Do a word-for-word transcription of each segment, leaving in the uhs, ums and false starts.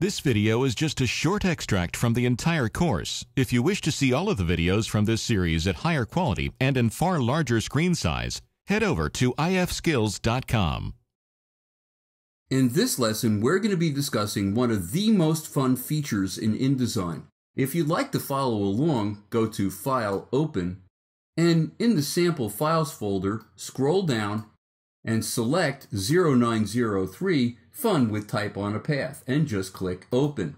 This video is just a short extract from the entire course. If you wish to see all of the videos from this series at higher quality and in far larger screen size, head over to if skills dot com. In this lesson, we're going to be discussing one of the most fun features in InDesign. If you'd like to follow along, go to File, Open, and in the Sample Files folder, scroll down and select zero nine zero three Fun with Type on a Path and just click Open.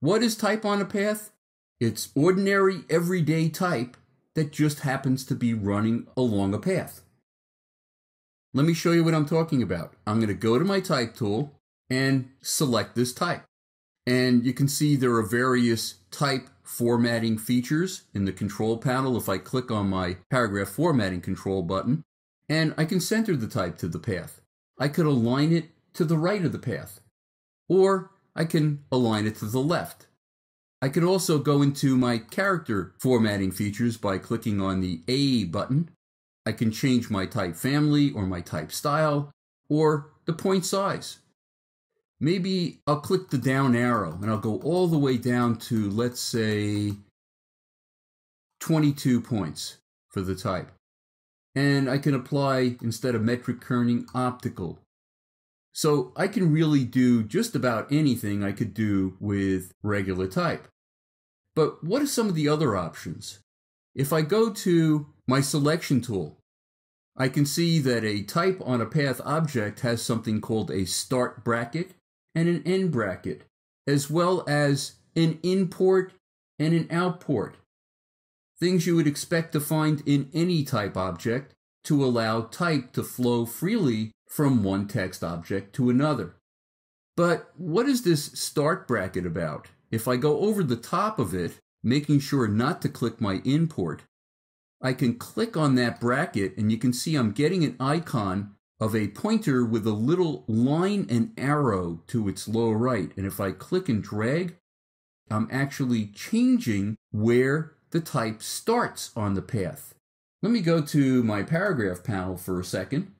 What is Type on a Path? It's ordinary, everyday type that just happens to be running along a path. Let me show you what I'm talking about. I'm going to go to my type tool and select this type. And you can see there are various type formatting features in the control panel if I click on my paragraph formatting control button. And I can center the type to the path. I could align it to the right of the path, or I can align it to the left. I can also go into my character formatting features by clicking on the A button. I can change my type family or my type style or the point size. Maybe I'll click the down arrow and I'll go all the way down to, let's say, twenty-two points for the type. And I can apply, instead of metric kerning, optical. So I can really do just about anything I could do with regular type. But what are some of the other options? If I go to my selection tool, I can see that a type on a path object has something called a start bracket and an end bracket, as well as an import and an outport. Things you would expect to find in any type object to allow type to flow freely from one text object to another. But what is this start bracket about? If I go over the top of it, making sure not to click my import, I can click on that bracket and you can see I'm getting an icon of a pointer with a little line and arrow to its lower right. And if I click and drag, I'm actually changing where the type starts on the path. Let me go to my paragraph panel for a second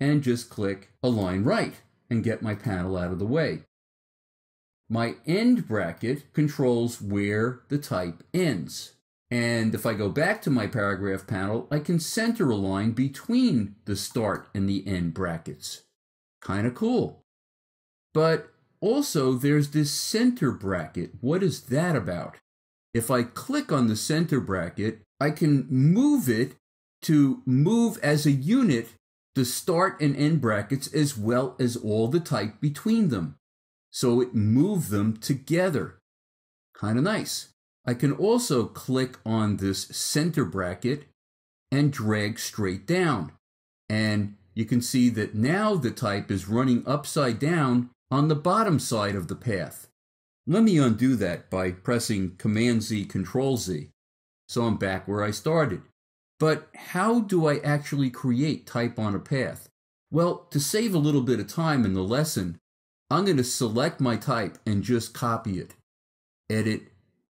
and just click Align Right and get my panel out of the way. My end bracket controls where the type ends. And if I go back to my paragraph panel, I can center a line between the start and the end brackets. Kind of cool. But also there's this center bracket. What is that about? If I click on the center bracket, I can move it to move as a unit the start and end brackets as well as all the type between them. So it moved them together. Kind of nice. I can also click on this center bracket and drag straight down. And you can see that now the type is running upside down on the bottom side of the path. Let me undo that by pressing Command Z, Control Z. So I'm back where I started. But how do I actually create type on a path? Well, to save a little bit of time in the lesson, I'm going to select my type and just copy it. Edit.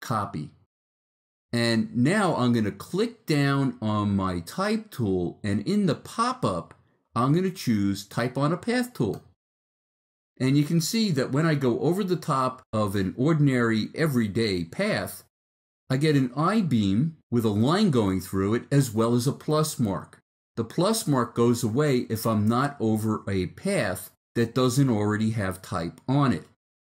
Copy. And now I'm going to click down on my type tool and in the pop-up, I'm going to choose Type on a Path tool. And you can see that when I go over the top of an ordinary everyday path, I get an I-beam with a line going through it as well as a plus mark. The plus mark goes away if I'm not over a path that doesn't already have type on it.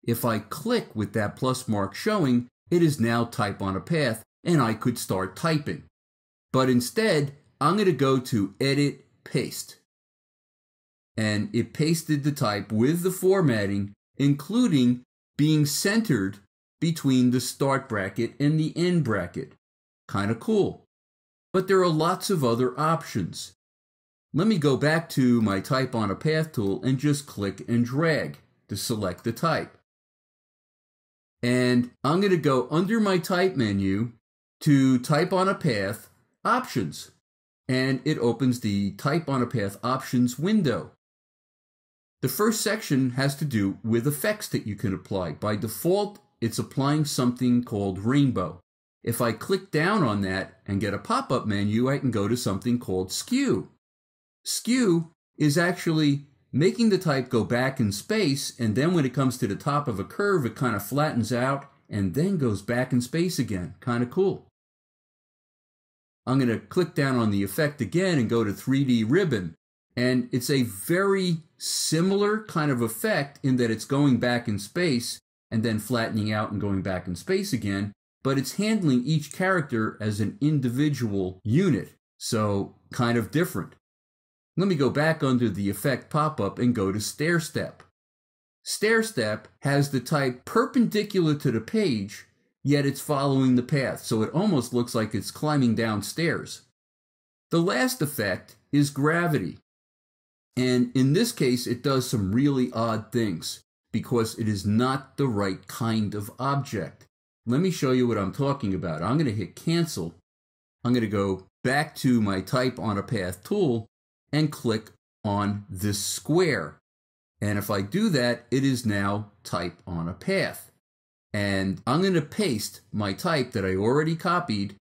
If I click with that plus mark showing, it is now type on a path, and I could start typing. But instead, I'm going to go to Edit, Paste. And it pasted the type with the formatting, including being centered between the start bracket and the end bracket. Kind of cool. But there are lots of other options. Let me go back to my Type on a Path tool and just click and drag to select the type. And I'm going to go under my type menu to Type on a Path Options. And it opens the Type on a Path Options window. The first section has to do with effects that you can apply. By default, it's applying something called Rainbow. If I click down on that and get a pop-up menu, I can go to something called Skew. Skew is actually making the type go back in space, and then when it comes to the top of a curve, it kind of flattens out and then goes back in space again. Kind of cool. I'm going to click down on the effect again and go to three D ribbon. And it's a very similar kind of effect in that it's going back in space and then flattening out and going back in space again, but it's handling each character as an individual unit, so kind of different. Let me go back under the effect pop-up and go to stair step. Stair step has the type perpendicular to the page, yet it's following the path, so it almost looks like it's climbing down stairs. The last effect is gravity. And in this case, it does some really odd things because it is not the right kind of object. Let me show you what I'm talking about. I'm going to hit cancel. I'm going to go back to my type on a path tool and click on this square. And if I do that, it is now type on a path. And I'm going to paste my type that I already copied.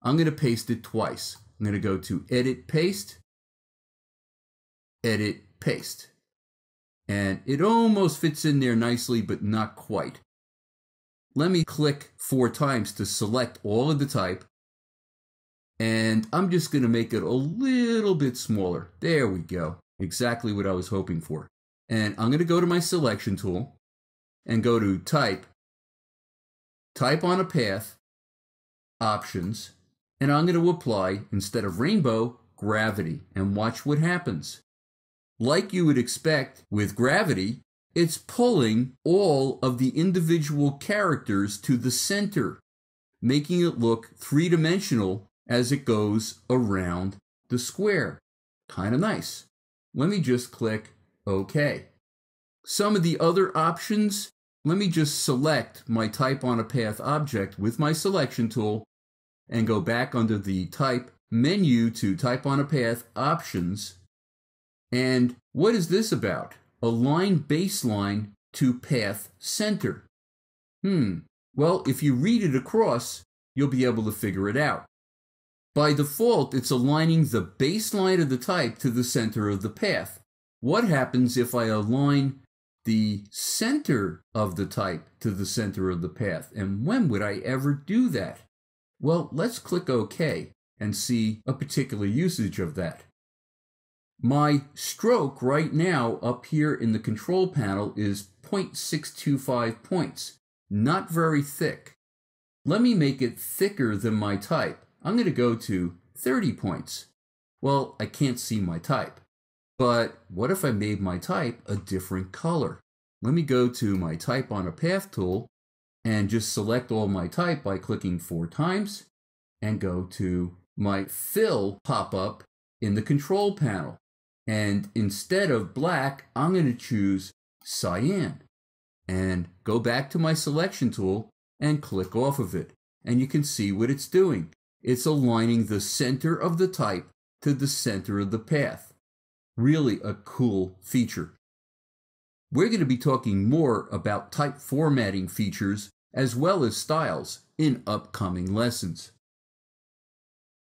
I'm going to paste it twice. I'm going to go to Edit Paste, Edit Paste. And it almost fits in there nicely, but not quite. Let me click four times to select all of the type. And I'm just going to make it a little bit smaller. There we go. Exactly what I was hoping for. And I'm going to go to my selection tool and go to Type, Type on a Path, Options, and I'm going to apply, instead of rainbow, gravity, and watch what happens. Like you would expect with gravity, it's pulling all of the individual characters to the center, making it look three-dimensional as it goes around the square. Kind of nice. Let me just click OK. Some of the other options, let me just select my type on a path object with my selection tool and go back under the type menu to type on a path options. And what is this about? Align baseline to path center. Hmm. Well, if you read it across, you'll be able to figure it out. By default, it's aligning the baseline of the type to the center of the path. What happens if I align the center of the type to the center of the path? And when would I ever do that? Well, let's click OK and see a particular usage of that. My stroke right now up here in the control panel is zero point six two five points, not very thick. Let me make it thicker than my type. I'm going to go to thirty points. Well, I can't see my type. But what if I made my type a different color? Let me go to my type on a path tool and just select all my type by clicking four times and go to my fill pop-up in the control panel. And instead of black, I'm going to choose cyan and go back to my selection tool and click off of it. And you can see what it's doing. It's aligning the center of the type to the center of the path. Really a cool feature. We're going to be talking more about type formatting features as well as styles in upcoming lessons.